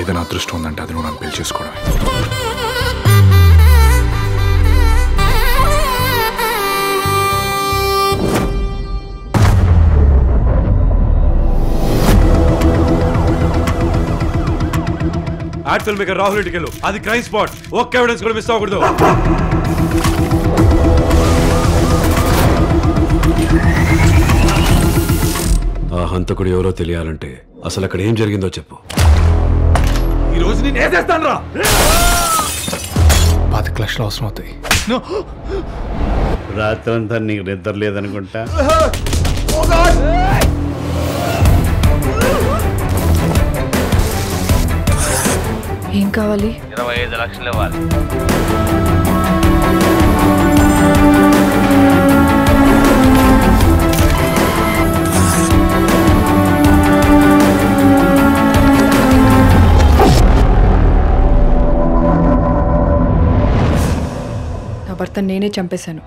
ఏదైనా అదృష్టం ఉందంటే అది నువ్వు నన్ను పెళ్లి చేసుకోవడమే. యాడ్ ఫిల్మ్ మేకర్ రాహుల్ ఇంటికి వెళ్ళు, అది క్రైమ్ స్పాట్. ఒక్క ఎవిడెన్స్ కూడా మిస్ అవ్వకూడదు. ఆ హంతకుడు ఎవరో తెలియాలంటే అసలు అక్కడ ఏం జరిగిందో చెప్పు. ఈ రోజు నేను ఏసేస్తాను రా. 10 లక్షలు అవసరం అవుతాయి. రాత్రంతా నీకు నిద్ర లేదనుకుంటా. ఏం కావాలి? 25 లక్షలు ఇవ్వాలి. నా భర్త నేనే చంపేశాను.